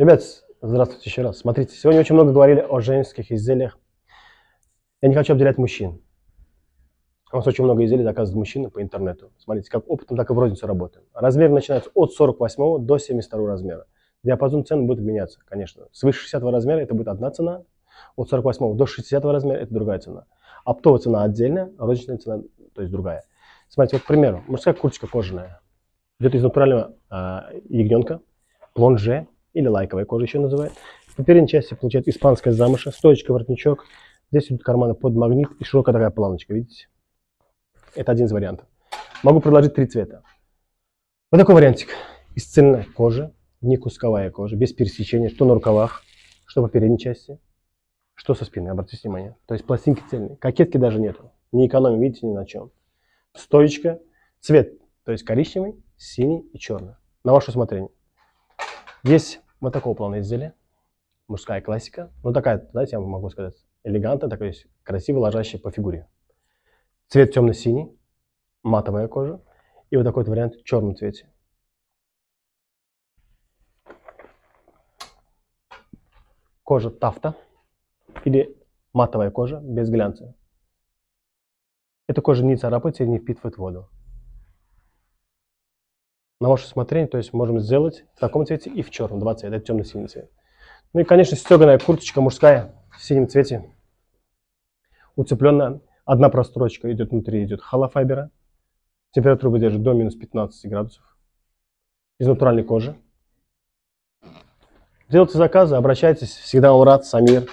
Ребят, здравствуйте еще раз. Смотрите, сегодня очень много говорили о женских изделиях. Я не хочу обделять мужчин. У нас очень много изделий заказывают мужчины по интернету. Смотрите, как опытом, так и в розницу работаем. Размер начинается от 48 до 72 размера. Диапазон цен будет меняться, конечно. Свыше 60 размера это будет одна цена. От 48 до 60 размера это другая цена. Оптовая цена отдельная, а розничная цена, то есть другая. Смотрите, вот, к примеру, мужская курточка кожаная. Идет из натурального ягненка, плонже или лайковая кожа еще называют. В попередней части получает испанская замша, стоечка, воротничок. Здесь идут карманы под магнит и широкая такая планочка, видите? Это один из вариантов. Могу предложить три цвета. Вот такой вариантик. Из цельной кожи, не кусковая кожа, без пересечения, что на рукавах, что по передней части, что со спины, обратите внимание. То есть пластинки цельные, кокетки даже нету. Не экономим, видите, ни на чем. Стоечка, цвет, то есть коричневый, синий и черный. На ваше усмотрение. Есть вот такого плана изделия. Мужская классика. Ну такая, знаете, я могу сказать, элегантная, такая красиво ложащая по фигуре. Цвет темно-синий, матовая кожа. И вот такой вот вариант в черном цвете. Кожа тафта или матовая кожа без глянца. Эта кожа не царапается и не впитывает воду. На ваше усмотрение, то есть можем сделать в таком цвете и в черном, два цвета, это темно-синий цвет. Ну и, конечно, стеганая курточка мужская в синем цвете, уцепленная. Одна прострочка идет внутри, идет холофайбера. Температуру выдержит до минус 15 градусов. Из натуральной кожи. Делайте заказы, обращайтесь. Всегда он рад, Самир.